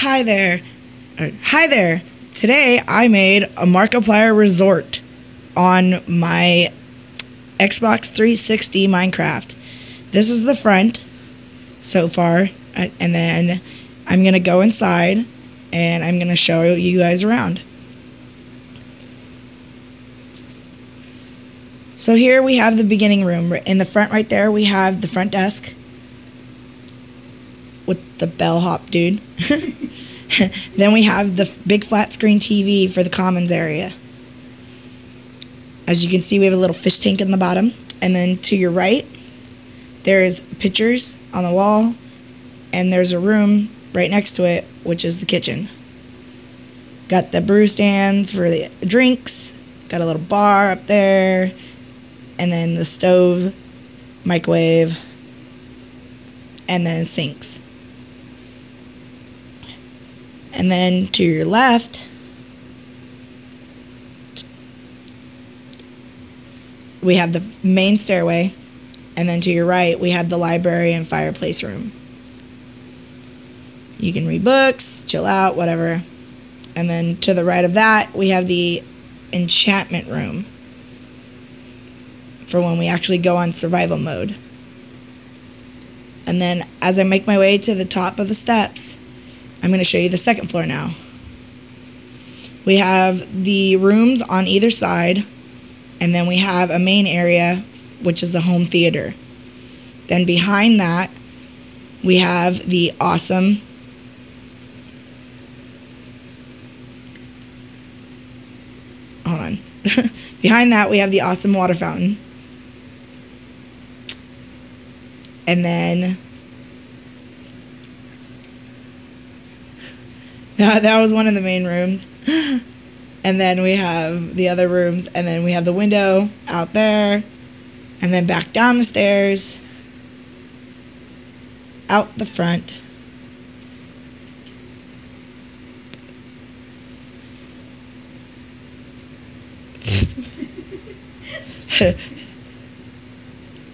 Hi there. Today I made a Markiplier resort on my Xbox 360 Minecraft. This is the front so far, and then I'm going to go inside and I'm going to show you guys around. So here we have the beginning room. In the front right there we have the front desk with the bellhop dude. Then we have the big flat screen TV for the commons area. As you can see, we have a little fish tank in the bottom. And then to your right, there's pictures on the wall. And there's a room right next to it, which is the kitchen. Got the brew stands for the drinks. Got a little bar up there. And then the stove, microwave, and then sinks. And then to your left, we have the main stairway. And then to your right, we have the library and fireplace room. You can read books, chill out, whatever. And then to the right of that, we have the enchantment room for when we actually go on survival mode. And then as I make my way to the top of the steps, I'm going to show you the second floor now. We have the rooms on either side, and then we have a main area, which is the home theater. Then behind that, we have the awesome water fountain. And then that was one of the main rooms. And then we have the other rooms. And then we have the window out there. And then back down the stairs. Out the front.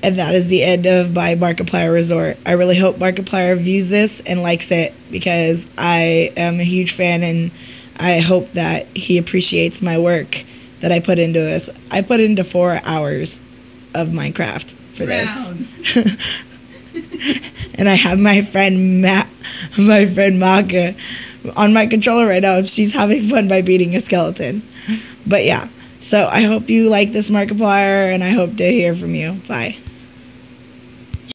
And that is the end of my Markiplier resort. I really hope Markiplier views this and likes it, because I am a huge fan and I hope that he appreciates my work that I put into this. I put into 4 hours of Minecraft for this. And I have my friend Maka on my controller right now. She's having fun by beating a skeleton. But yeah. So I hope you like this Markiplier, and I hope to hear from you. Bye.